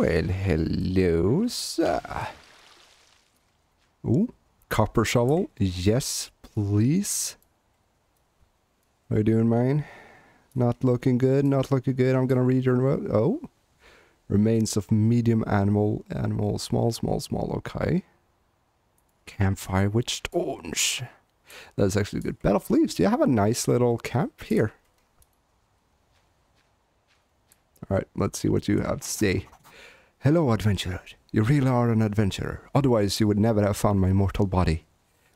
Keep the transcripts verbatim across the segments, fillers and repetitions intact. Well, hello, sir. Ooh, copper shovel. Yes, please. How you doing, mine? Not looking good, not looking good. I'm gonna read your note. Oh. Remains of medium animal, animal, small, small, small. Okay. Campfire witched orange. That's actually good. Bed of leaves. Do you have a nice little camp here? Alright, let's see what you have to say. Hello, adventurer. You really are an adventurer. Otherwise, you would never have found my mortal body.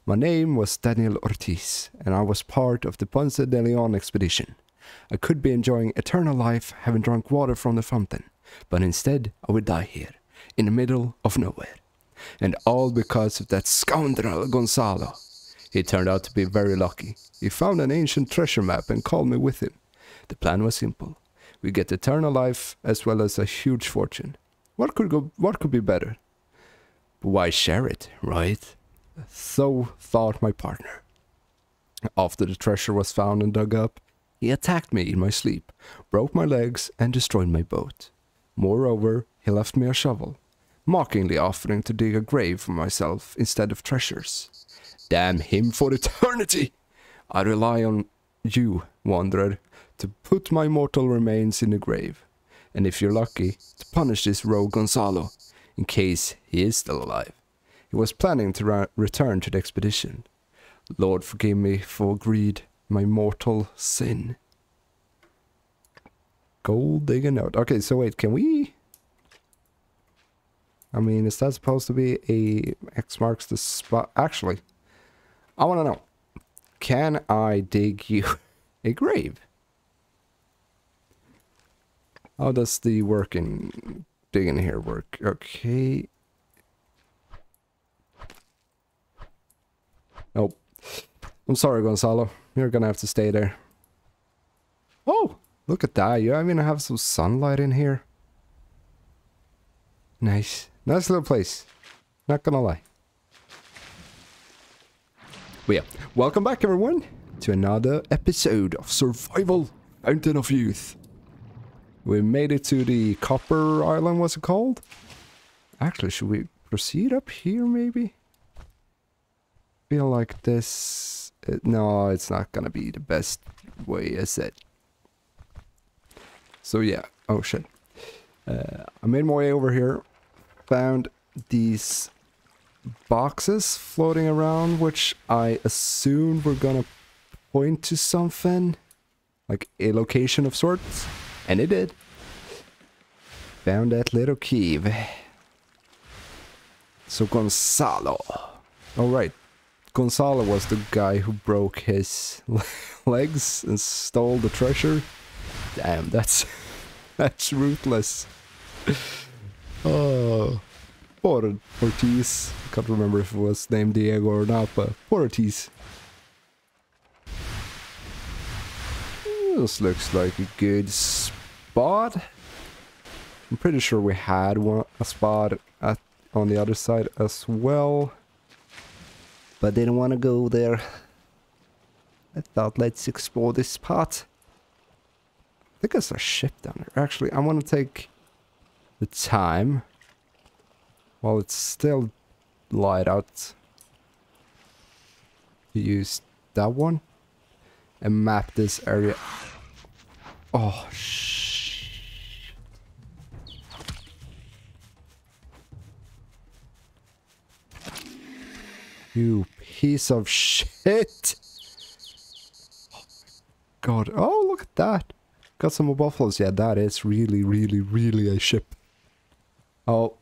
My name was Daniel Ortiz, and I was part of the Ponce de Leon expedition. I could be enjoying eternal life, having drunk water from the fountain, but instead I would die here, in the middle of nowhere. And all because of that scoundrel Gonzalo. He turned out to be very lucky. He found an ancient treasure map and called me with him. The plan was simple. We get eternal life as well as a huge fortune. What could go, what could be better? But why share it, right? So thought my partner. After the treasure was found and dug up, he attacked me in my sleep, broke my legs, and destroyed my boat. Moreover, he left me a shovel, mockingly offering to dig a grave for myself instead of treasures. Damn him for eternity! I rely on you, wanderer, to put my mortal remains in the grave, and if you're lucky, to punish this rogue Gonzalo, in case he is still alive. He was planning to return to the expedition. Lord forgive me for greed, my mortal sin. Gold digger note. Okay, so wait, can we... I mean, is that supposed to be a X marks the spot? Actually, I want to know. Can I dig you a grave? How does the working digging here work? Okay. Nope. I'm sorry, Gonzalo. You're gonna have to stay there. Oh, look at that. You even have some sunlight in here. Nice. Nice little place. Not gonna lie. But yeah, welcome back everyone to another episode of Survival Mountain of Youth. We made it to the Copper Island, what's it called? Actually, should we proceed up here maybe? Feel like this... It, no, it's not gonna be the best way, is it? So yeah, oh shit. Uh, I made my way over here, found these boxes floating around, which I assume we're gonna point to something, like a location of sorts, and it did. Found that little cave. So Gonzalo. All right, Gonzalo was the guy who broke his legs and stole the treasure. Damn, that's that's ruthless. Oh. Poor Ortiz. I can't remember if it was named Diego or not, but poor Ortiz. This looks like a good spot. I'm pretty sure we had one a spot at, on the other side as well, but didn't want to go there. I thought let's explore this spot. I think there's a ship down there. Actually, I want to take the time. Well, it's still light out. You use that one and map this area. Oh, shh. You piece of shit. Oh, God. Oh, look at that. Got some more buffaloes. Yeah, that is really, really, really a ship. Oh.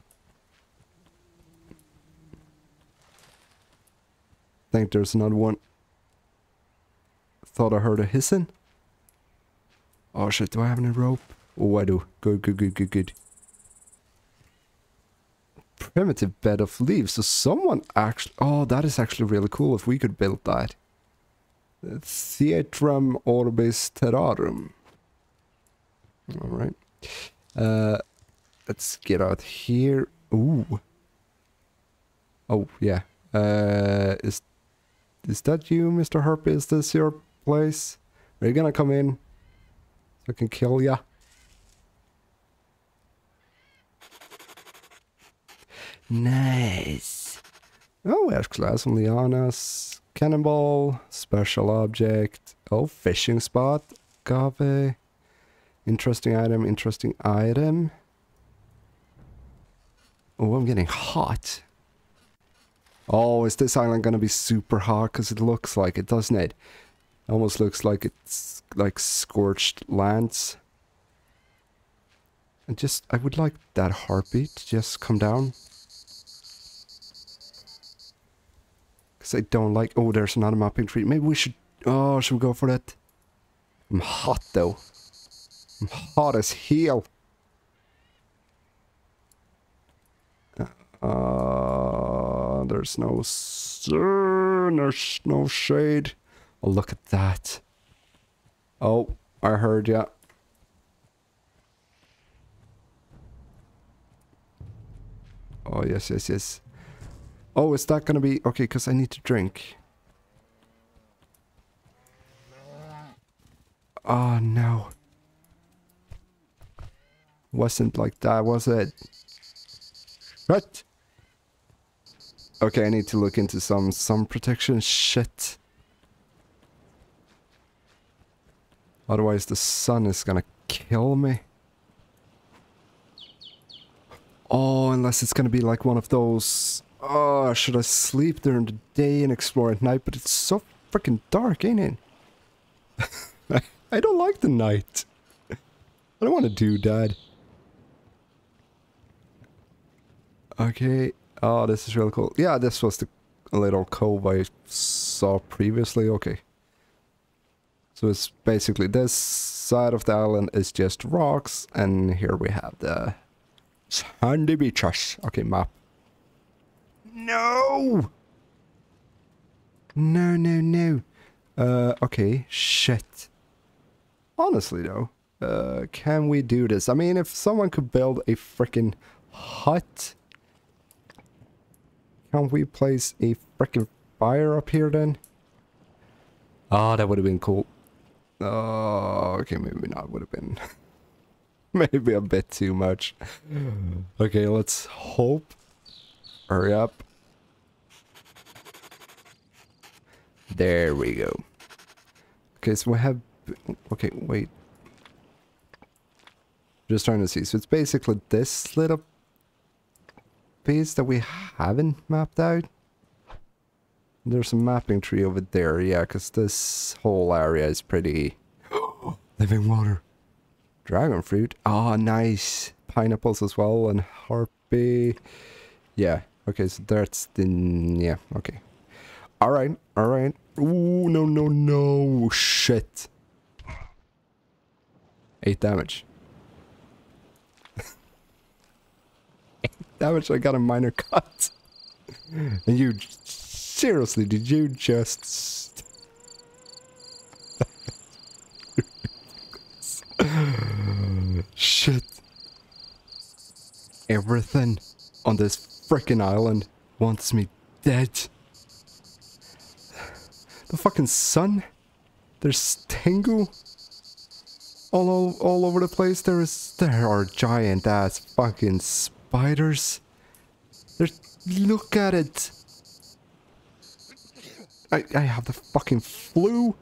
Think there's another one. Thought I heard a hissing. Oh shit, do I have any rope? Oh, I do. Good, good, good, good, good. Primitive bed of leaves. So someone actually... Oh, that is actually really cool if we could build that. Theatrum orbis terrarum. Alright. Uh, let's get out here. Ooh. Oh, yeah. Uh, is... Is that you, Mister Harpy? Is this your place? Are you gonna come in so I can kill ya? Nice. Oh, we have class on lianas. Cannonball, special object. Oh, fishing spot. Agave. Interesting item, interesting item. Oh, I'm getting hot. Oh, is this island gonna be super hot? Because it looks like it, doesn't it? Almost looks like it's like scorched lands. And just, I would like that heartbeat to just come down. Because I don't like... Oh, there's another mapping tree. Maybe we should... Oh, should we go for that? I'm hot, though. I'm hot as hell. Uh, there's no... There's no shade. Oh, look at that. Oh, I heard ya. Oh, yes, yes, yes. Oh, is that gonna be... Okay, because I need to drink. Oh, no. Wasn't like that, was it? What? Okay, I need to look into some sun protection shit. Otherwise, the sun is gonna kill me. Oh, unless it's gonna be like one of those... Oh, should I sleep during the day and explore at night? But it's so freaking dark, ain't it? I, I don't like the night. I don't want to do that. Okay. Oh, this is really cool. Yeah, this was the little cove I saw previously. Okay. So it's basically this side of the island is just rocks. And here we have the sandy beaches. Okay, map. No! No, no, no. Uh, okay, shit. Honestly, though, uh, can we do this? I mean, if someone could build a freaking hut, can we place a freaking fire up here then? Ah, oh, that would have been cool. Oh, okay, maybe not. Would have been maybe a bit too much. Okay, let's hope. Hurry up. There we go. Okay, so we have... Okay, wait. Just trying to see. So it's basically this little piece that we haven't mapped out. There's a mapping tree over there. Yeah, because this whole area is pretty... Living water. Dragon fruit. Ah, oh, nice. Pineapples as well. And harpy. Yeah. Okay, so that's the... Yeah, okay. Alright, alright. Ooh, no, no, no. Shit. Eight damage. Eight damage, I got a minor cut. And you... Seriously, did you just... Shit. Everything on this frickin' island wants me dead. The fucking sun. There's Tengu all, all, all over the place. There is there are giant ass fucking spiders. There's, look at it. I, I have the fucking flu.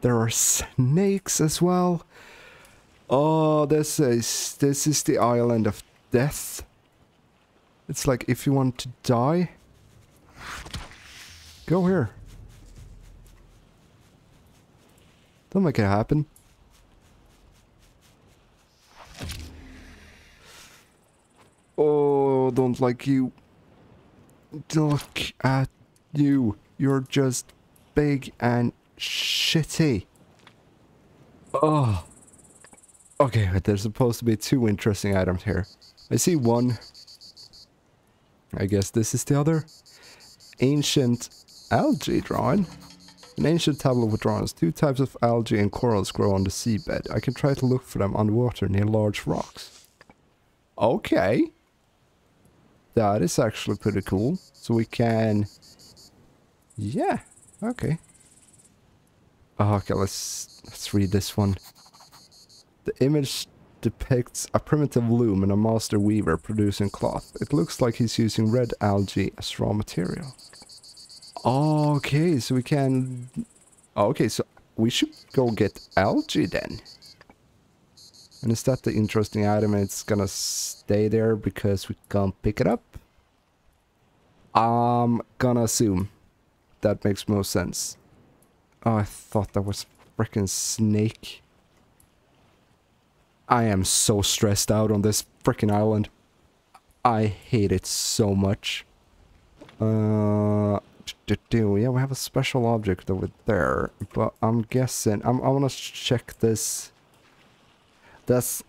There are snakes as well. Oh, this is this is the island of death. It's like if you want to die, go here. Don't make it happen. Oh, don't like you. Look at you. You're just big and shitty. Oh. Okay, there's supposed to be two interesting items here. I see one. I guess this is the other. Ancient algae drawing. An ancient tablet with drawings. Two types of algae and corals grow on the seabed. I can try to look for them underwater near large rocks. Okay. That is actually pretty cool. So we can... Yeah. Okay. Okay, let's, let's read this one. The image depicts a primitive loom and a master weaver producing cloth. It looks like he's using red algae as raw material. Okay, so we can... Okay, so we should go get algae then. And is that the interesting item? It's gonna stay there because we can't pick it up? I'm gonna assume that makes most sense. Oh, I thought that was frickin' snake. I am so stressed out on this frickin' island. I hate it so much. Uh, yeah, we have a special object over there, but I'm guessing I'm I wanna check this this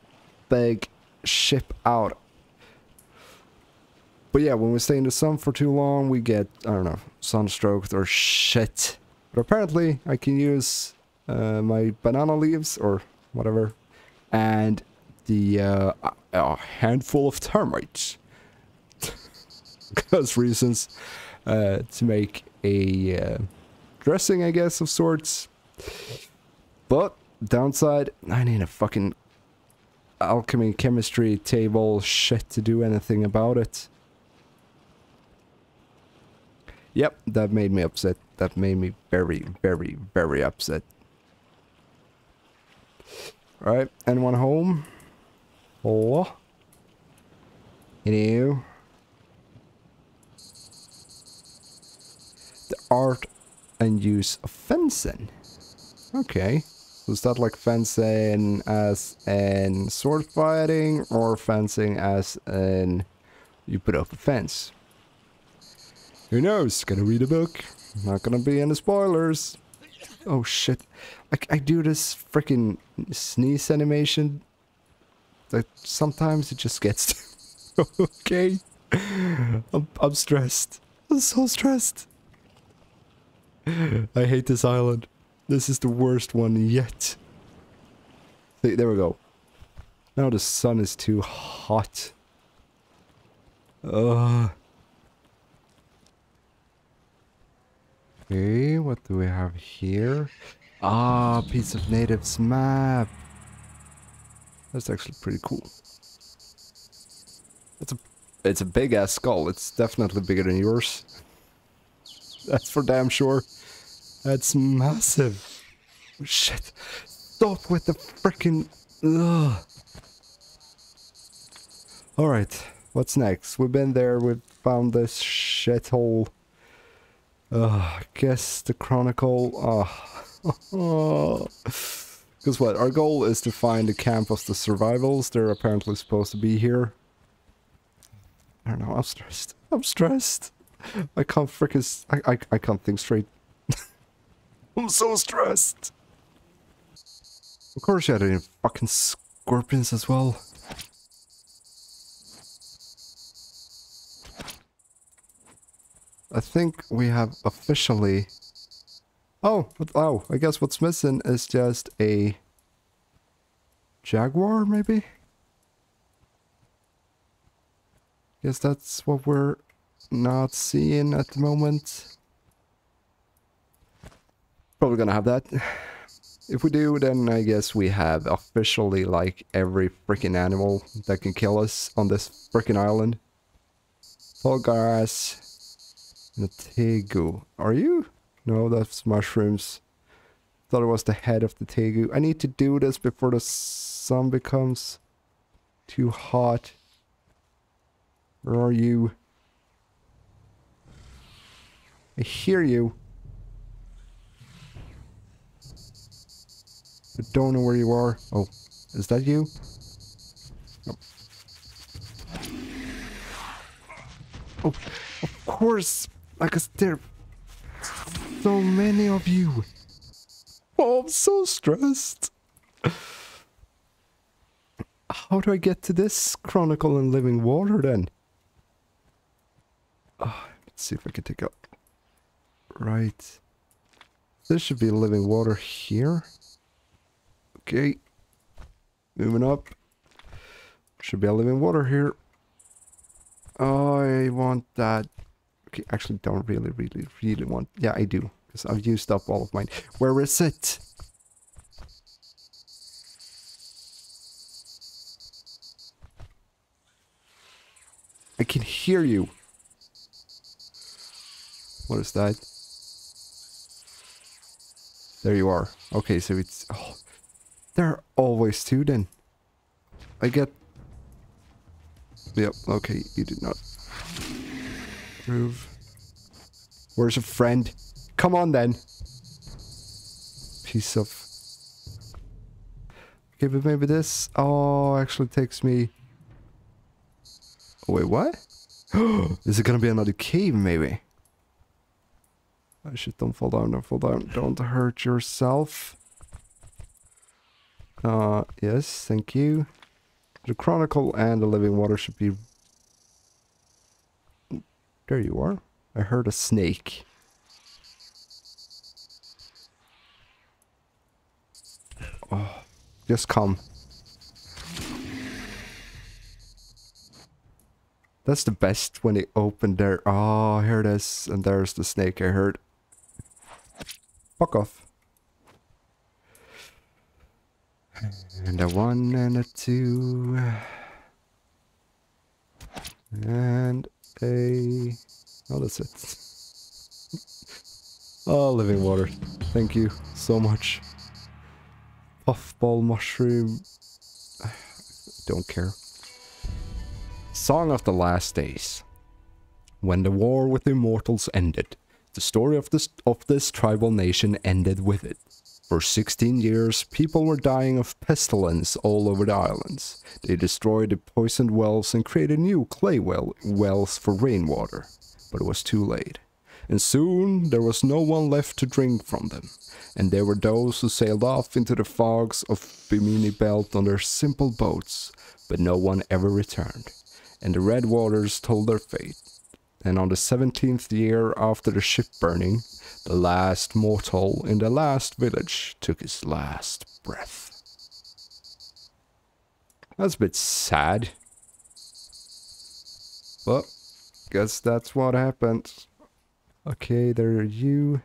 big ship out. But yeah, when we stay in the sun for too long, we get, I don't know, sunstroked or shit. But apparently, I can use uh, my banana leaves or whatever, and the uh, a handful of termites, because reasons, uh, to make a uh, dressing, I guess, of sorts. But downside, I need a fucking alchemy, chemistry table shit to do anything about it. Yep, that made me upset. That made me very, very, very upset. Alright, anyone home? Hello? Hello? The art and use of fencing. Okay. So is that like fencing as in sword fighting, or fencing as in you put up a fence? Who knows? Gonna read a book. Not gonna be any spoilers. Oh shit. I, I do this freaking sneeze animation that sometimes it just gets... okay. I'm, I'm stressed. I'm so stressed. I hate this island. This is the worst one yet. See, there we go. Now the sun is too hot. Ugh. Okay, what do we have here? Ah, piece of natives map. That's actually pretty cool. It's a, it's a big ass skull. It's definitely bigger than yours. That's for damn sure. That's massive. Shit. Stop with the frickin'... Ugh. Alright, what's next? We've been there, we've found this shithole. Uh, I guess the Chronicle, oh, because what, our goal is to find the camp of the survivals. They're apparently supposed to be here. I don't know, I'm stressed, I'm stressed. I can't frickin', I, I, I can't think straight. I'm so stressed. Of course you had any fucking scorpions as well. I think we have officially... Oh, oh, I guess what's missing is just a... jaguar, maybe? Guess that's what we're not seeing at the moment. Probably gonna have that. If we do, then I guess we have officially, like, every freaking animal that can kill us on this freaking island. Tallgrass. The tegu. Are you? No, that's mushrooms. Thought it was the head of the tegu. I need to do this before the sun becomes too hot. Where are you? I hear you. I don't know where you are. Oh, is that you? No. Oh, of course. Like, there so many of you. Oh, I'm so stressed. How do I get to this Chronicle and living water then? Oh, let's see if I can take out. Right. There should be living water here. Okay. Moving up. Should be a living water here. I want that. Okay, actually don't really, really, really want... Yeah, I do. Because I've used up all of mine. Where is it? I can hear you. What is that? There you are. Okay, so it's... Oh, there are always two then. I get... Yep, okay, you did not move. Where's a friend? Come on then. Piece of... Okay, but maybe this... Oh, actually takes me... Oh, wait, what? Is it gonna be another cave, maybe? I should... Don't fall down, don't fall down. Don't hurt yourself. Uh, yes, thank you. The Chronicle and the Living Water should be... There you are. I heard a snake. Oh, just come. That's the best when they open their... Oh, here it is. And there's the snake I heard. Fuck off. And a one and a two. And a... Oh, that's it. Oh, living water. Thank you so much. Puffball mushroom. Don't care. Song of the Last Days. When the war with the immortals ended, the story of this, of this tribal nation ended with it. For sixteen years, people were dying of pestilence all over the islands. They destroyed the poisoned wells and created new clay well wells for rainwater. But it was too late. And soon, there was no one left to drink from them. And there were those who sailed off into the fogs of Bimini Belt on their simple boats. But no one ever returned. And the Red Waters told their fate. And on the seventeenth year after the ship burning, the last mortal in the last village took his last breath. That's a bit sad. But, guess that's what happened. Okay, there are you.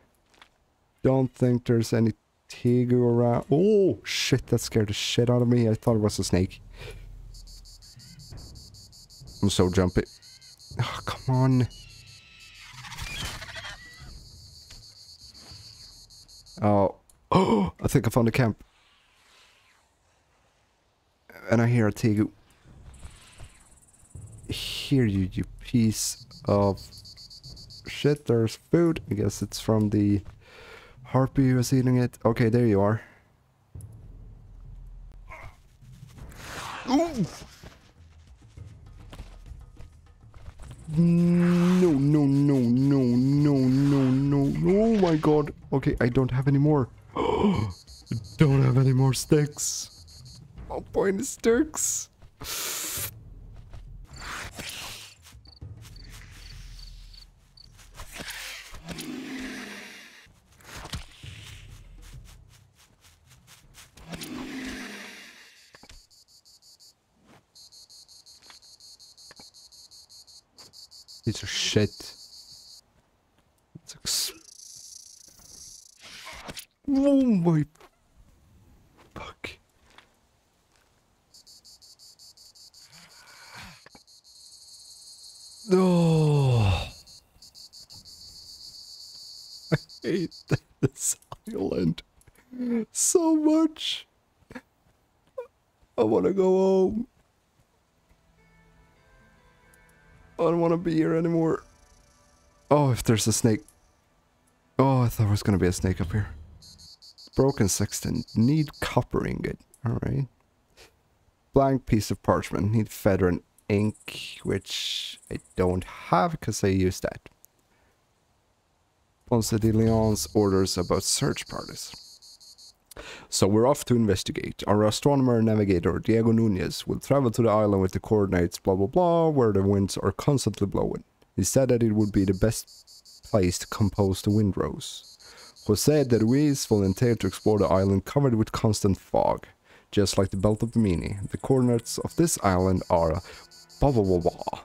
Don't think there's any Tegu around. Oh, shit, that scared the shit out of me. I thought it was a snake. I'm so jumpy. Oh, come on. Oh. Oh, I think I found a camp. And I hear a Tegu. Hear you, you piece of shit. There's food. I guess it's from the harpy who is eating it. Okay, there you are. Ooh. No, no, no, no, no, no, no. Oh my god. Okay, I don't have any more. I don't have any more sticks. I'll point the sticks. Piece of shit. Oh my fuck. Oh. I hate this island so much. I want to go home. I don't want to be here anymore. Oh, if there's a snake. Oh, I thought there was going to be a snake up here. Broken sexton. Need copper ingot. Alright. Blank piece of parchment. Need feather and ink, which I don't have because I used that. Ponce de Leon's orders about search parties. So we're off to investigate. Our astronomer and navigator, Diego Nunez, will travel to the island with the coordinates blah blah blah, where the winds are constantly blowing. He said that it would be the best place to compose the windrows. Jose de Ruiz volunteered to explore the island covered with constant fog. Just like the Belt of Bimini, the coordinates of this island are blah blah blah blah.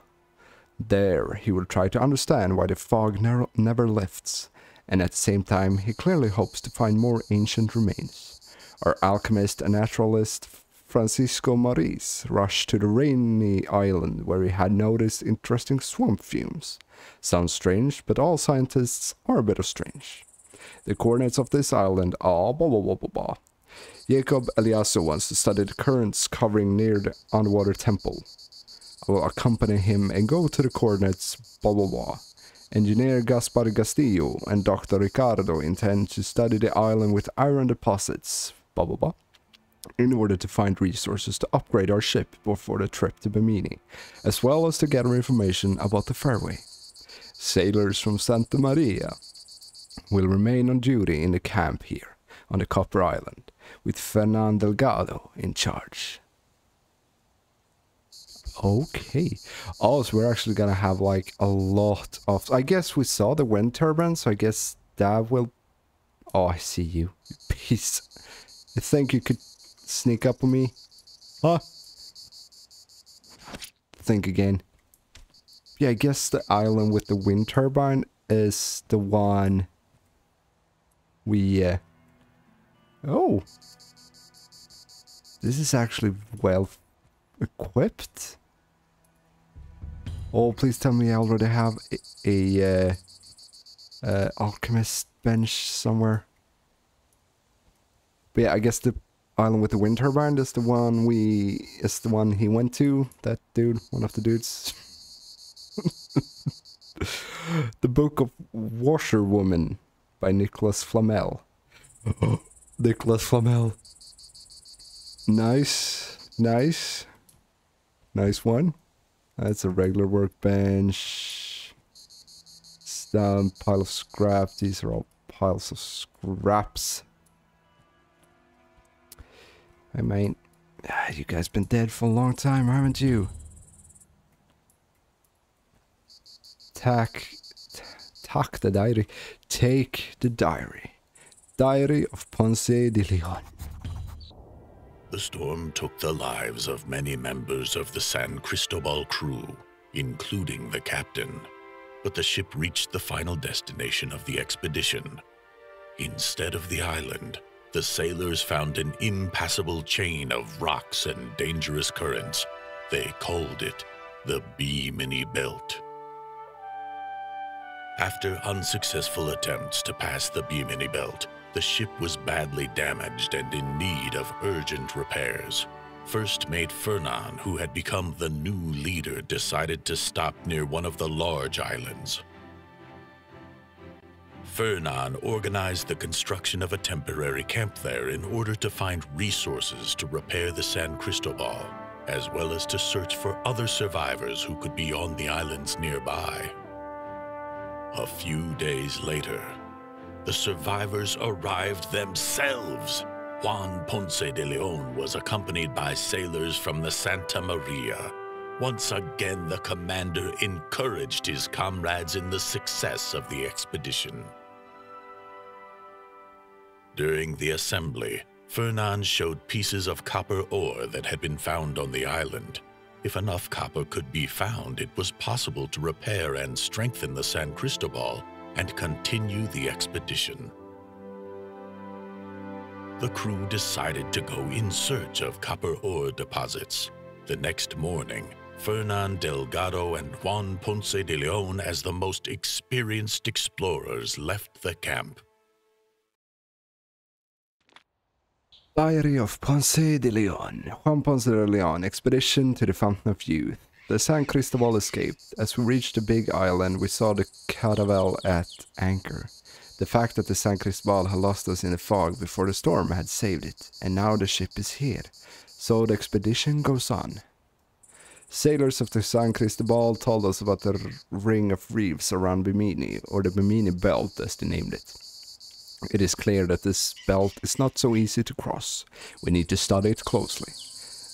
There, he will try to understand why the fog ne never lifts. And at the same time, he clearly hopes to find more ancient remains. Our alchemist and naturalist Francisco Maris rushed to the rainy island where he had noticed interesting swamp fumes. Sounds strange, but all scientists are a bit strange. The coordinates of this island are blah blah blah blah blah. Jacob Eliasso wants to study the currents covering near the underwater temple. I will accompany him and go to the coordinates blah blah blah. Engineer Gaspar Castillo and Doctor Ricardo intend to study the island with iron deposits blah blah blah, in order to find resources to upgrade our ship before the trip to Bimini, as well as to gather information about the fairway. Sailors from Santa Maria will remain on duty in the camp here, on the Copper Island, with Fernán Delgado in charge. Okay. Oh, so we're actually gonna have like a lot of... I guess we saw the wind turbine, so I guess that will... Oh, I see you. Peace. I think you could sneak up on me. Huh? Think again. Yeah, I guess the island with the wind turbine is the one we... Uh... Oh! This is actually well equipped. Oh, please tell me I already have a, a uh, uh, alchemist bench somewhere. But yeah, I guess the island with the wind turbine is the one we is the one he went to. That dude, one of the dudes. The Book of Washerwoman by Nicolas Flamel. Nicolas Flamel. Nice, nice, nice one. That's a regular workbench. Stamp, pile of scrap. These are all piles of scraps. I mean, you guys been dead for a long time, haven't you? Tack, tack the diary. Take the diary. Diary of Ponce de Leon. The storm took the lives of many members of the San Cristobal crew, including the captain. But the ship reached the final destination of the expedition. Instead of the island, the sailors found an impassable chain of rocks and dangerous currents. They called it the Bimini Belt. After unsuccessful attempts to pass the Bimini Belt, the ship was badly damaged and in need of urgent repairs. First Mate Fernán, who had become the new leader, decided to stop near one of the large islands. Fernán organized the construction of a temporary camp there in order to find resources to repair the San Cristobal, as well as to search for other survivors who could be on the islands nearby. A few days later, the survivors arrived themselves. Juan Ponce de Leon was accompanied by sailors from the Santa Maria. Once again, the commander encouraged his comrades in the success of the expedition. During the assembly, Fernán showed pieces of copper ore that had been found on the island. If enough copper could be found, it was possible to repair and strengthen the San Cristobal and continue the expedition. The crew decided to go in search of copper ore deposits. The next morning, Fernán Delgado and Juan Ponce de Leon, as the most experienced explorers, left the camp. Diary of Ponce de Leon. Juan Ponce de Leon, expedition to the Fountain of Youth. The San Cristobal escaped. As we reached the big island, we saw the caravel at anchor. The fact that the San Cristobal had lost us in the fog before the storm had saved it, and now the ship is here. So the expedition goes on. Sailors of the San Cristobal told us about the ring of reefs around Bimini, or the Bimini Belt as they named it. It is clear that this belt is not so easy to cross. We need to study it closely.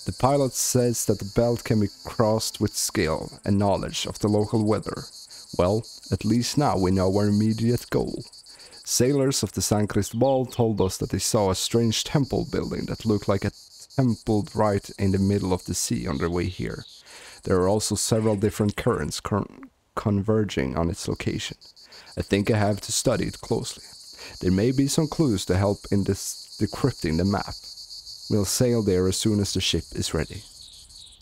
The pilot says that the belt can be crossed with skill and knowledge of the local weather. Well, at least now we know our immediate goal. Sailors of the San Cristobal told us that they saw a strange temple building that looked like a temple right in the middle of the sea on their way here. There are also several different currents con converging on its location. I think I have to study it closely. There may be some clues to help in this decrypting the map. We'll sail there as soon as the ship is ready.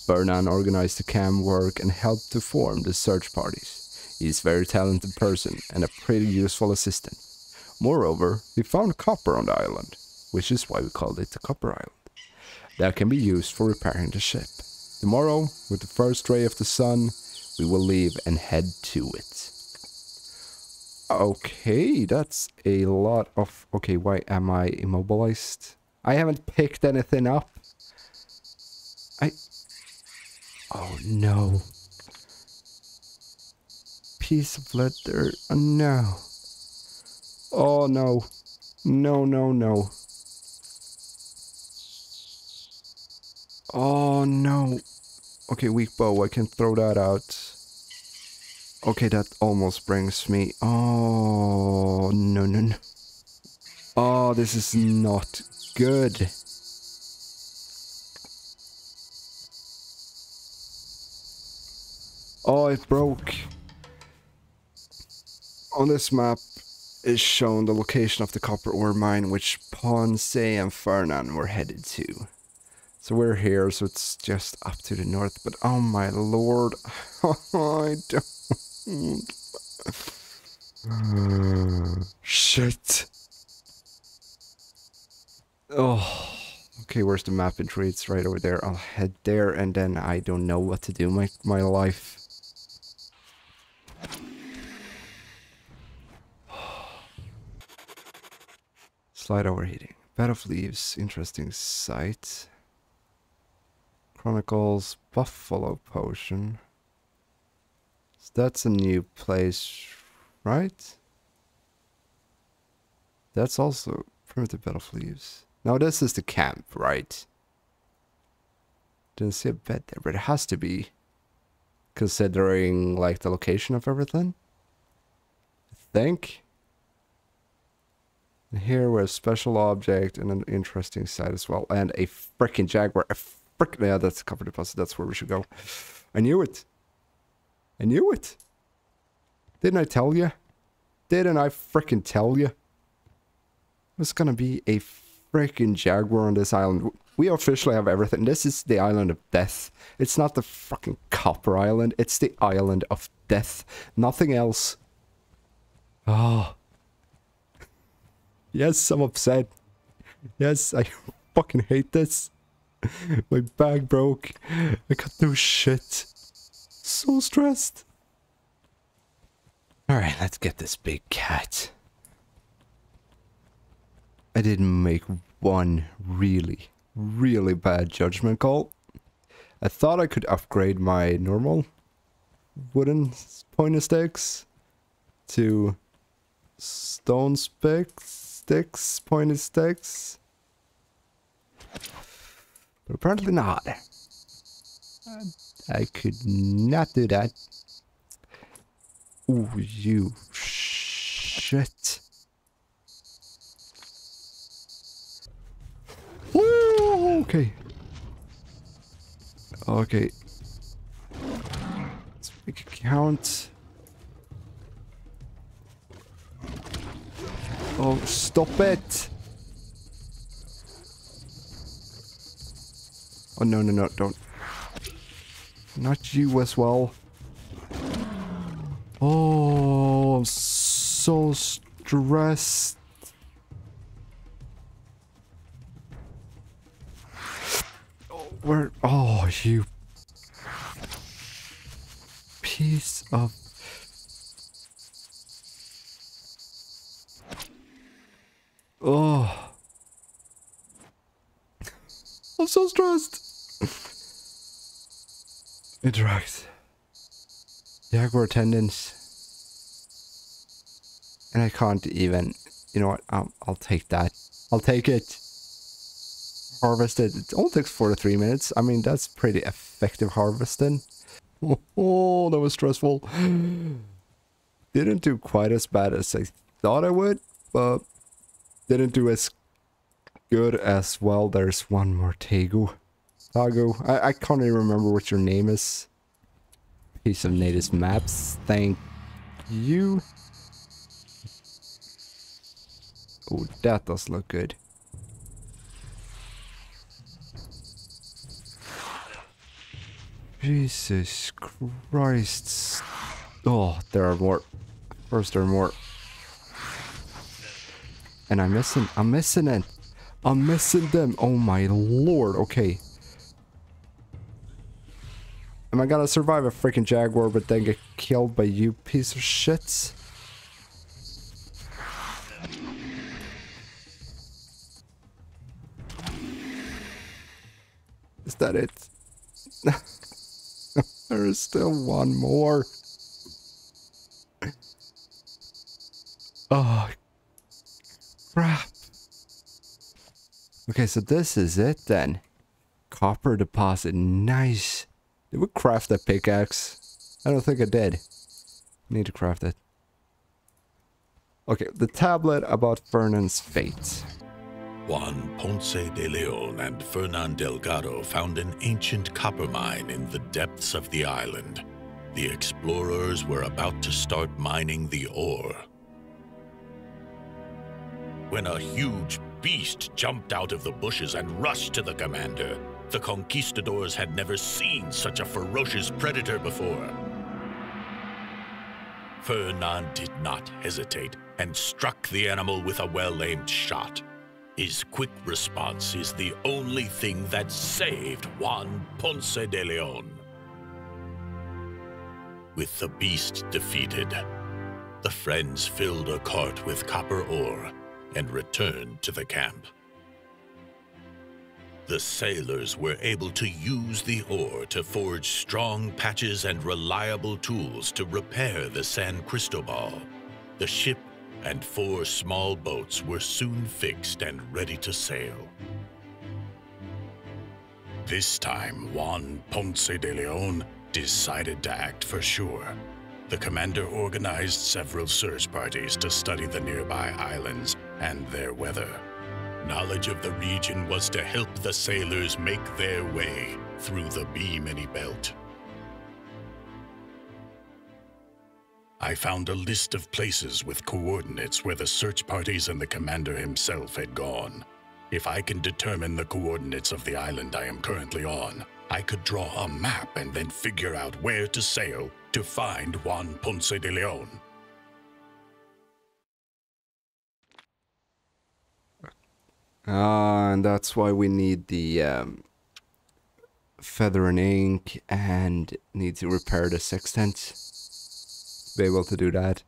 Bernan organized the camp work and helped to form the search parties. He is a very talented person and a pretty useful assistant. Moreover, we found copper on the island, which is why we called it the Copper Island. That can be used for repairing the ship. Tomorrow, with the first ray of the sun, we will leave and head to it. Okay, that's a lot of... Okay, why am I immobilized? I haven't picked anything up. I... Oh, no. Piece of leather. Oh, no. Oh, no. No, no, no. Oh, no. Okay, weak bow. I can throw that out. Okay, that almost brings me... Oh, no, no, no. Oh, this is not good. Oh, it broke. On this map is shown the location of the copper ore mine, which Ponce and Fernán were headed to. So we're here, so it's just up to the north. But oh my lord, I don't... Shit. Oh. Okay, where's the map entry? It's right over there. I'll head there and then I don't know what to do with my, my life. Slide overheating. Bed of leaves. Interesting sight. Chronicles. Buffalo potion. That's a new place, right? That's also primitive bed of leaves. Now this is the camp, right? Didn't see a bed there, but it has to be. Considering, like, the location of everything. I think. And here we're a special object and an interesting site as well. And a freaking jaguar. A frickin'... Yeah, that's a copper deposit. That's where we should go. I knew it. I knew it. Didn't I tell you? Didn't I frickin' tell you? There's gonna be a frickin' jaguar on this island. We officially have everything. This is the island of death. It's not the fucking Copper Island. It's the island of death. Nothing else. Oh. Yes, I'm upset. Yes, I fucking hate this. My bag broke. I got no shit. So stressed. Alright, let's get this big cat. I didn't make one really, really bad judgment call. I thought I could upgrade my normal wooden pointer sticks to stone sticks, sticks, pointer sticks. But apparently not. Uh, I could not do that. Ooh, you shit. Ooh, okay. Okay. Let's make a count. Oh, stop it. Oh, no, no, no, don't. Not you as well. Oh, I'm so stressed. Oh, where? Oh, you piece of... Oh. I'm so stressed. Interact. Jaguar tendons. And I can't even... You know what? I'll, I'll take that. I'll take it. Harvested. It only takes four to three minutes. I mean, that's pretty effective harvesting. Oh, that was stressful. Didn't do quite as bad as I thought I would, but didn't do as good as well. There's one more Tago. Tago, I, I can't even remember what your name is. Piece of Natus maps. Thank you. Oh, that does look good. Jesus Christ. Oh, there are more. First, there are more. And I'm missing. I'm missing it. I'm missing them. Oh my lord. Okay. Am I gonna survive a freaking jaguar but then get killed by you piece of shit? Is that it? There is still one more. Oh, crap. Okay, so this is it then. Copper deposit. Nice. Did we craft that pickaxe? I don't think I did. Need to craft it. Okay, the tablet about Fernán's fate. Juan Ponce de Leon and Fernán Delgado found an ancient copper mine in the depths of the island. The explorers were about to start mining the ore when a huge beast jumped out of the bushes and rushed to the commander. The conquistadors had never seen such a ferocious predator before. Fernán did not hesitate and struck the animal with a well-aimed shot. His quick response is the only thing that saved Juan Ponce de Leon. With the beast defeated, the friends filled a cart with copper ore and returned to the camp. The sailors were able to use the ore to forge strong patches and reliable tools to repair the San Cristobal. The ship and four small boats were soon fixed and ready to sail. This time, Juan Ponce de Leon decided to act for sure. The commander organized several search parties to study the nearby islands and their weather. Knowledge of the region was to help the sailors make their way through the Bimini Belt. I found a list of places with coordinates where the search parties and the commander himself had gone. If I can determine the coordinates of the island I am currently on, I could draw a map and then figure out where to sail to find Juan Ponce de Leon. Uh, and that's why we need the um, feather and ink and need to repair the sextant. Be able to do that.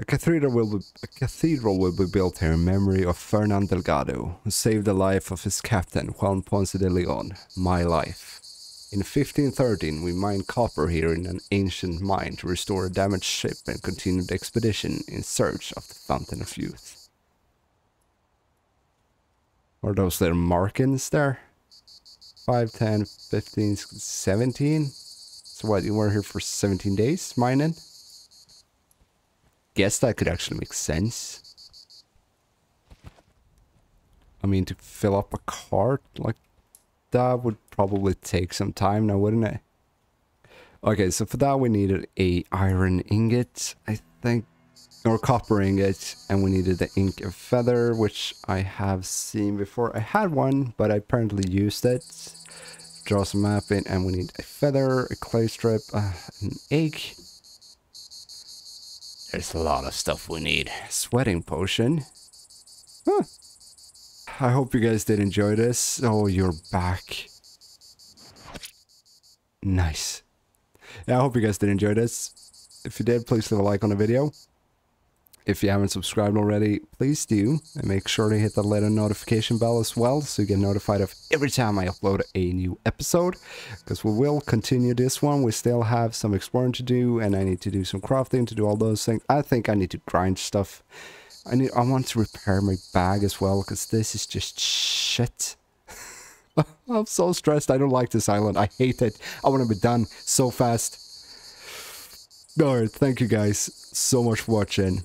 A cathedral will be, a cathedral will be built here in memory of Fernán Delgado, who saved the life of his captain Juan Ponce de Leon. My life. In fifteen thirteen, we mined copper here in an ancient mine to restore a damaged ship and continue the expedition in search of the Fountain of Youth. Are those their markings there? five, ten, fifteen, seventeen? So what, you were here for seventeen days mining? Guess that could actually make sense. I mean, to fill up a cart like that would probably take some time now, wouldn't it? Okay, so for that we needed a iron ingot, I think, or copper ingot, and we needed the ink and feather, which I have seen before. I had one, but I apparently used it. Draw some map in, and we need a feather, a clay strip, uh, an egg. There's a lot of stuff we need. Sweating potion. Huh. I hope you guys did enjoy this. Oh, you're back. Nice. Yeah, I hope you guys did enjoy this. If you did, please leave a like on the video. If you haven't subscribed already, please do, and make sure to hit the little notification bell as well, so you get notified of every time I upload a new episode, because we will continue this one. We still have some exploring to do, and I need to do some crafting to do all those things. I think I need to grind stuff. I need. I want to repair my bag as well, because this is just shit. I'm so stressed. I don't like this island. I hate it. I want to be done so fast. Alright, thank you guys so much for watching.